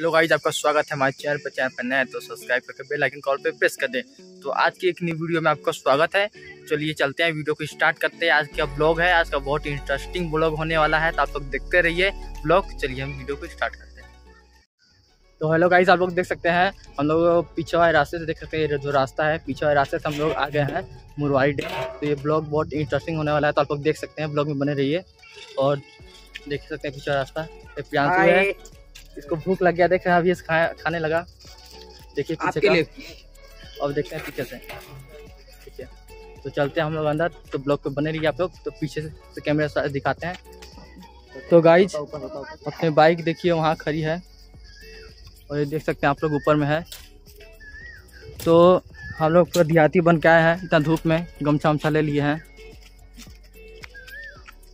Hello guys, आपका स्वागत है हमारे चैनल पर। चैनल पर नए हैं तो सब्सक्राइब करके बेल आइकन कॉल पर प्रेस कर दें। तो आज की एक नई वीडियो में आपका स्वागत है। चलिए चलते हैं, वीडियो को स्टार्ट करते हैं। आज का ब्लॉग है, आज का बहुत इंटरेस्टिंग ब्लॉग होने वाला है, तो आप लोग देखते रहिए ब्लॉग। चलिए हम वीडियो को स्टार्ट करते हैं। तो हेलो गाइस, आप लोग देख सकते हैं, हम लोग पीछे वाले रास्ते से देख सकते हैं, ये जो रास्ता है पीछे वाले रास्ते से हम लोग आ गए हैं मुरवाड़ी डैम। तो ये ब्लॉग बहुत इंटरेस्टिंग होने वाला है, तो आप लोग देख सकते हैं, ब्लॉग में बने रहिए। और देख सकते हैं पीछे रास्ता है, इसको भूख लग गया, देख रहे हैं अभी खाने लगा। देखिए पीछे का, अब देखते हैं पीछे से। ठीक है, तो चलते हैं हम लोग अंदर। तो ब्लॉग पे बने रहिए आप लोग। तो पीछे से कैमरा दिखाते हैं। तो गाइज अपने बाइक देखिए वहाँ खड़ी है, और ये देख सकते हैं आप लोग ऊपर में है। तो हम लोग पूरा देहाती बन के आए हैं, इतना धूप में गमछा उमछा ले लिए हैं।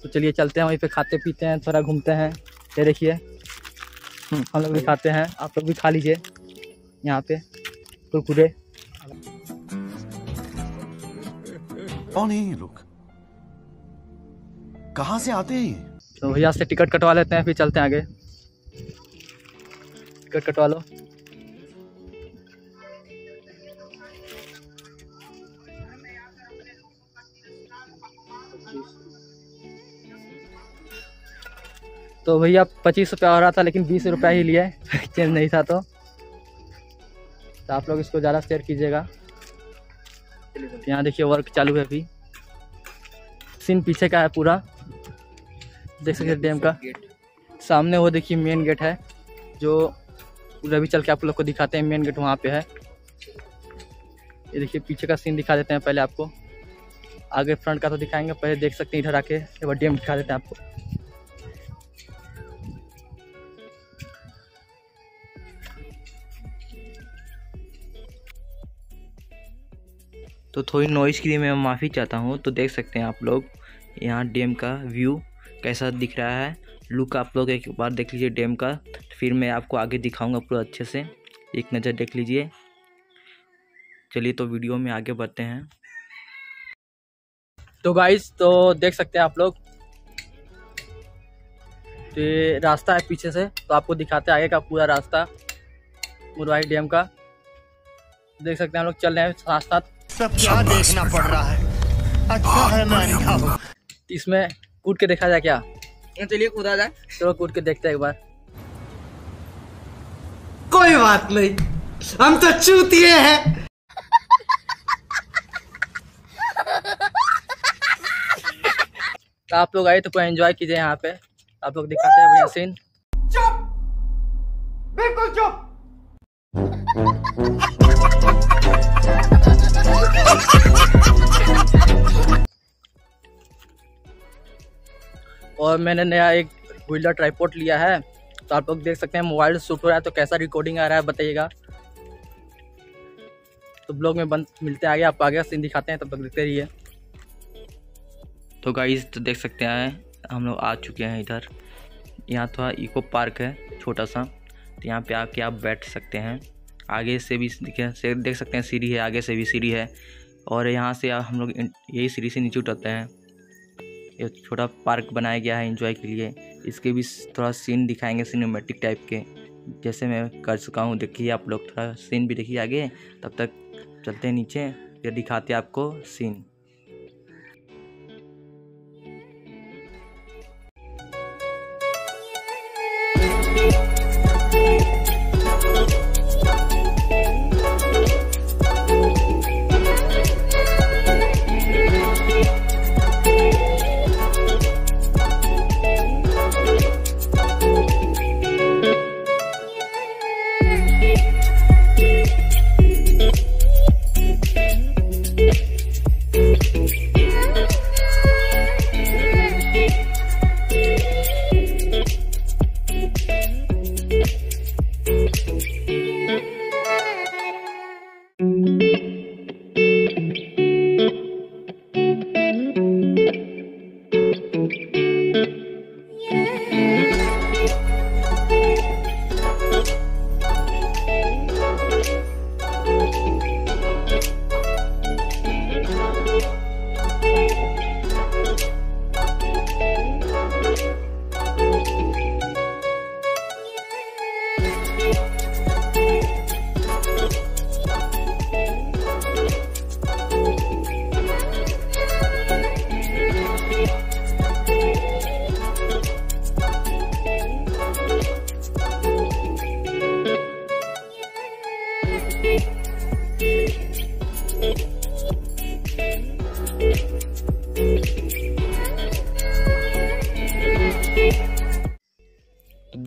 तो चलिए चलते हैं, वहीं पे खाते पीते हैं, थोड़ा घूमते हैं। ये देखिए हम लोग भी खाते हैं, आप लोग भी खा लीजिए यहाँ पे कुरकुरे। कौन है ये लोग, कहाँ से आते हैं? तो भैया से टिकट कटवा लेते हैं, फिर चलते हैं आगे। टिकट कटवा लो। तो भैया 25 रुपया हो रहा था, लेकिन 20 रुपया ही लिया, चेंज नहीं था। तो आप लोग इसको ज़्यादा शेयर कीजिएगा। यहाँ देखिए वर्क चालू है अभी, सीन पीछे का है पूरा, देख सकते हैं डैम का। सामने वो देखिए मेन गेट है, जो उधर भी चल के आप लोग को दिखाते हैं, मेन गेट वहाँ पे है। ये देखिए पीछे का सीन दिखा देते हैं पहले आपको, आगे फ्रंट का तो दिखाएंगे पहले। देख सकते हैं इधर आके एक बार डैम दिखा देते हैं आपको। तो थोड़ी नॉइज़ के लिए मैं माफ़ी चाहता हूँ। तो देख सकते हैं आप लोग यहाँ डैम का व्यू कैसा दिख रहा है, लुक आप लोग एक बार देख लीजिए डैम का, फिर मैं आपको आगे दिखाऊंगा पूरा अच्छे से, एक नज़र देख लीजिए। चलिए तो वीडियो में आगे बढ़ते हैं। तो गाइस तो देख सकते हैं आप लोग, तो ये रास्ता है पीछे से, तो आपको दिखाते हैं आगे का पूरा रास्ता मुरवाड़ी डैम का। देख सकते हैं हम लोग चल रहे हैं साथ साथ, सब क्या देखना पड़ रहा है। अच्छा है मैं इसमें कूद के देखा जाए क्या? चलिए कूदा जाए, चलो कूद के देखते हैं एक बार। कोई बात नहीं, हम तो चूतिए हैं। तो आप लोग आए तो कोई एंजॉय कीजिए यहाँ पे, आप लोग दिखाते हैं बढ़िया सीन। चुप, बिल्कुल चुप। और मैंने नया एक व्हीलर ट्राइपॉड लिया है, तो आप लोग देख सकते हैं मोबाइल शूट हो रहा है, तो कैसा रिकॉर्डिंग आ रहा है बताइएगा। तो ब्लॉग में मिलते हैं आगे, आप आगे सीन दिखाते हैं, तब तक देखते रहिए। तो गाइस तो देख सकते हैं हम लोग आ चुके हैं इधर, यहाँ थोड़ा इको पार्क है छोटा सा, तो यहाँ पे आके आप बैठ सकते हैं। आगे से भी देख सकते हैं सीढ़ी है, आगे से भी सीढ़ी है, और यहाँ से हम लोग यही सीढ़ी से नीचे उतरते हैं। ये छोटा पार्क बनाया गया है एंजॉय के लिए, इसके भी थोड़ा सीन दिखाएंगे सिनेमैटिक टाइप के, जैसे मैं कर चुका हूँ। देखिए आप लोग थोड़ा सीन भी देखिए आगे, तब तक चलते हैं नीचे, ये दिखाते हैं आपको सीन।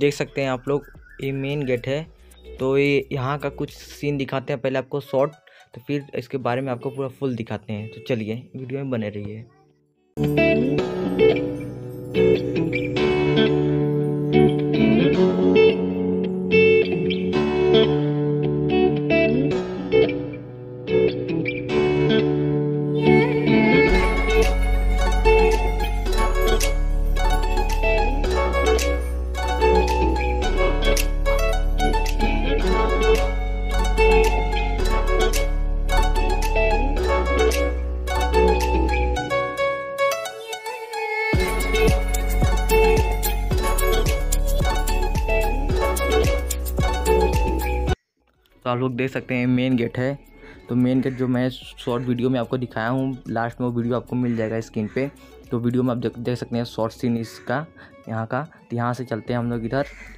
देख सकते हैं आप लोग, ये मेन गेट है। तो ये यहाँ का कुछ सीन दिखाते हैं पहले आपको शॉर्ट, तो फिर इसके बारे में आपको पूरा फुल दिखाते हैं। तो चलिए वीडियो में बने रहिए। तो आप लोग देख सकते हैं मेन गेट है। तो मेन गेट जो मैं शॉर्ट वीडियो में आपको दिखाया हूँ, लास्ट में वो वीडियो आपको मिल जाएगा स्क्रीन पे। तो वीडियो में आप देख सकते हैं शॉर्ट सीन इसका यहाँ का। तो यहाँ से चलते हैं हम लोग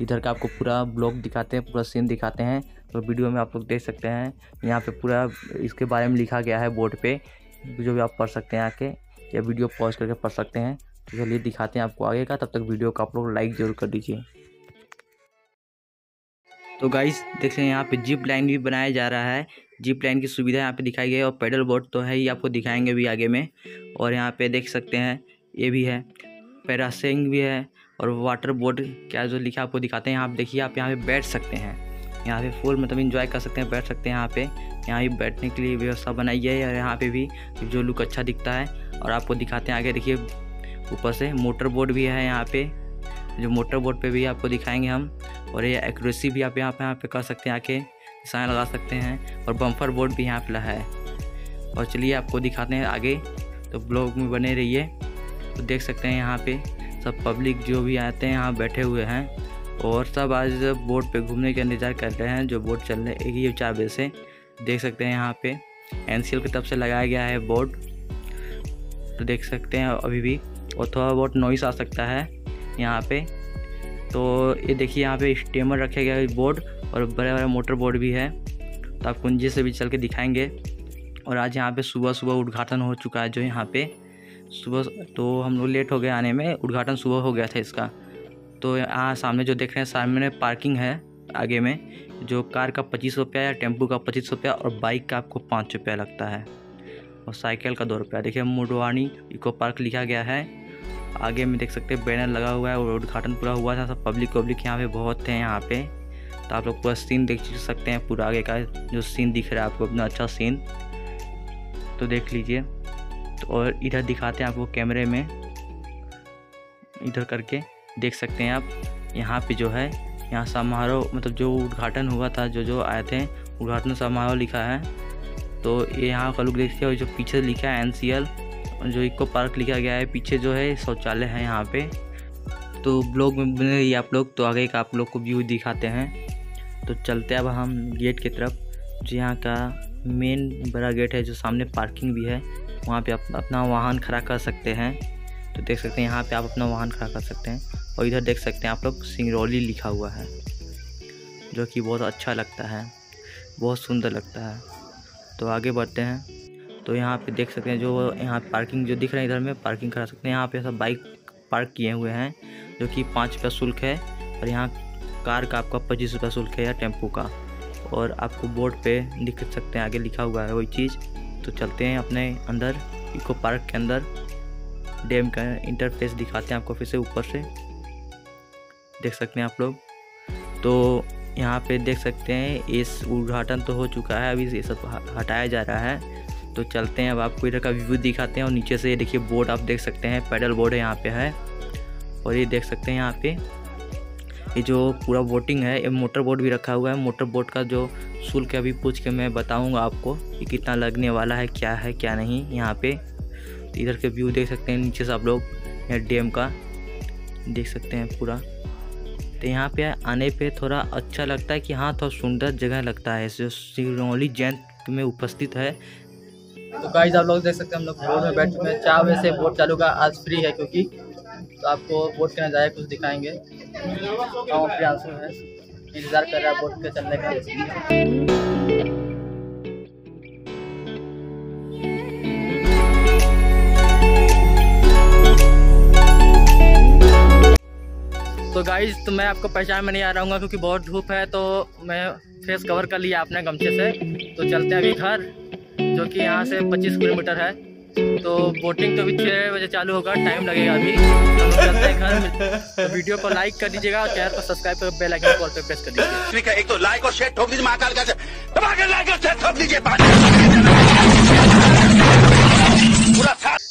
इधर का आपको पूरा ब्लॉग दिखाते हैं, पूरा सीन दिखाते हैं। तो वीडियो में आप लोग देख सकते हैं यहाँ पर पूरा इसके बारे में लिखा गया है बोर्ड पर, जो भी आप पढ़ सकते हैं आके या वीडियो पॉज करके पढ़ सकते हैं। तो चलिए दिखाते हैं आपको आगे का, तब तक वीडियो को आप लोग लाइक ज़रूर कर दीजिए। तो गाइस देख रहे हैं यहाँ पे जिप लाइन भी बनाया जा रहा है, जिप लाइन की सुविधा यहाँ पे दिखाई गई है। और पैडल बोट तो है ही, आपको दिखाएंगे भी आगे में। और यहाँ पे देख सकते हैं ये भी है, पैरासेलिंग भी है और वाटर बोट क्या जो लिखा आपको दिखाते हैं। यहाँ पे देखिए, आप यहाँ पे बैठ सकते हैं, यहाँ पे फुल मतलब इंजॉय कर सकते हैं, बैठ सकते हैं यहाँ पे। यहाँ भी बैठने के लिए व्यवस्था बनाई है और यहाँ पर भी जो लुक अच्छा दिखता है। और आपको दिखाते हैं आगे, देखिए ऊपर से मोटर बोट भी है यहाँ पर, जो मोटर बोट पे भी आपको दिखाएंगे हम। और ये एक्यूरेसी भी आप यहाँ पे कर सकते हैं, आके निशान लगा सकते हैं। और बम्पर बोट भी यहाँ पे लगा है। और चलिए आपको दिखाते हैं आगे, तो ब्लॉग में बने रहिए। तो देख सकते हैं यहाँ पे सब पब्लिक जो भी आते हैं यहाँ बैठे हुए हैं और सब आज बोट पे घूमने का इंतजार कर रहे हैं, जो बोट चलने की 4 बजे से। देख सकते हैं यहाँ पे NCL की तरफ से लगाया गया है बोट, तो देख सकते हैं अभी भी। और थोड़ा बहुत नॉइस आ सकता है यहाँ पे। तो ये देखिए यहाँ पे स्टेमर रखे गए बोर्ड और बड़े बड़े मोटर बोर्ड भी है। तो आप कुंजी से भी चल के दिखाएंगे। और आज यहाँ पे सुबह उद्घाटन हो चुका है, जो यहाँ पे सुबह तो हम लोग लेट हो गए आने में, उद्घाटन सुबह हो गया था इसका। तो यहाँ सामने जो देख रहे हैं, सामने पार्किंग है आगे में, जो कार का 25 रुपया या टेम्पू का 25 रुपया और बाइक का आपको 5 रुपया लगता है और साइकिल का 2 रुपया। देखिए मुडवानी इको पार्क लिखा गया है आगे में, देख सकते हैं बैनर लगा हुआ है। और उद्घाटन पूरा हुआ था, सब पब्लिक यहाँ पे बहुत थे यहाँ पे। तो आप लोग पूरा सीन देख सकते हैं, पूरा आगे का जो सीन दिख रहा है आपको, अपना अच्छा सीन तो देख लीजिए। तो और इधर दिखाते हैं आपको कैमरे में, इधर करके देख सकते हैं आप। यहाँ पे जो है, यहाँ समारोह मतलब जो उद्घाटन हुआ था, जो आए थे, उद्घाटन समारोह लिखा है। तो ये यहाँ का लुक देखते हैं, जो पीछे लिखा है NCL, जो इको पार्क लिखा गया है। पीछे जो है शौचालय है यहाँ पे। तो ब्लॉग में बने रहिए आप लोग, तो आगे का आप लोग को व्यू दिखाते हैं। तो चलते हैं अब हम गेट की तरफ, जो यहाँ का मेन बड़ा गेट है, जो सामने पार्किंग भी है। वहाँ पे आप अपना वाहन खड़ा कर सकते हैं। तो देख सकते हैं यहाँ पे आप अपना वाहन खड़ा कर सकते हैं। और इधर देख सकते हैं आप लोग सिंगरौली लिखा हुआ है, जो कि बहुत अच्छा लगता है, बहुत सुंदर लगता है। तो आगे बढ़ते हैं। तो यहाँ पे देख सकते हैं जो यहाँ पार्किंग जो दिख रहा है, इधर में पार्किंग करा सकते हैं। यहाँ पे सब बाइक पार्क किए हुए हैं, जो कि 5 रुपया शुल्क है। और यहाँ कार का आपका 25 रुपया शुल्क है या टेम्पू का। और आपको बोर्ड पे दिख सकते हैं आगे लिखा हुआ है वही चीज़। तो चलते हैं अपने अंदर इको पार्क के अंदर, डैम का इंटरफेस दिखाते हैं आपको फिर से ऊपर से, देख सकते हैं आप लोग। तो यहाँ पर देख सकते हैं इस उद्घाटन तो हो चुका है, अभी ये सब हटाया जा रहा है। तो चलते हैं अब आपको इधर का व्यू दिखाते हैं। और नीचे से ये देखिए बोर्ड आप देख सकते हैं, पैडल बोर्ड है यहाँ पे है। और ये देख सकते हैं यहाँ पे ये जो पूरा बोटिंग है, ये मोटर बोट भी रखा हुआ है। मोटर बोट का जो शुल्क अभी पूछ के मैं बताऊंगा आपको कि कितना लगने वाला है, क्या है क्या नहीं यहाँ पे। तो इधर के व्यू देख सकते हैं नीचे से आप लोग, यहाँ डैम का देख सकते हैं पूरा। तो यहाँ पे आने पर थोड़ा अच्छा लगता है कि हाँ, थोड़ा सुंदर जगह लगता है, जो सिंगरौली जयंत में उपस्थित है। तो गाइस आप लोग देख सकते हैं हम लोग बोट में बैठ चुके हैं। 4 बजे से बोट चालू का आज फ्री है क्योंकि। तो आपको बोट के नज़ारे कुछ दिखाएंगे, हम अपने आंसू हैं, इंतज़ार कर रहा है बोट के चलने का। तो तो गाइज तो मैं आपको पहचान में नहीं आ रहा हूँ क्योंकि बहुत धूप है, तो मैं फेस कवर कर लिया आपने गमछे से। तो चलते हैं अभी घर, जो कि यहाँ से 25 किलोमीटर है। तो बोटिंग तो अभी 6 बजे चालू होगा, टाइम लगेगा अभी। चलते हैं घर। तो वीडियो को लाइक कर दीजिएगा और चैनल को सब्सक्राइब कर बेल आइकन कॉल पे प्रेस कर दीजिएगा। एक तो लाइक और शेयर ठोक दीजिए, महाकाल का लाइक और शेयर ठोक दीजिए।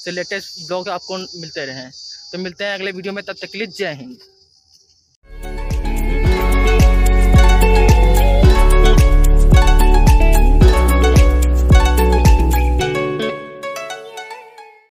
तो लेटेस्ट ब्लॉग आपको मिलते रहे, तो मिलते हैं अगले वीडियो में, तब तक के लिए जय हिंद।